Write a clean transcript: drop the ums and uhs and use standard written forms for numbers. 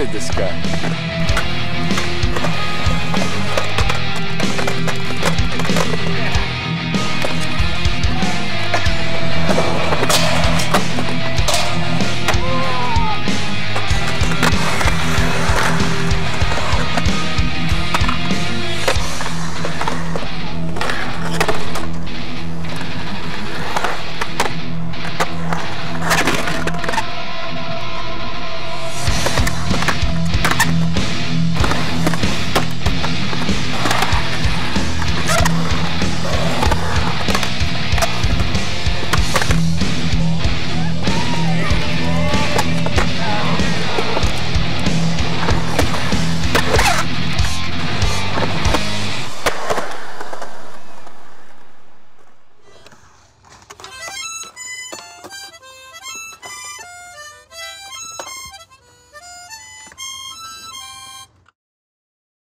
excited this guy.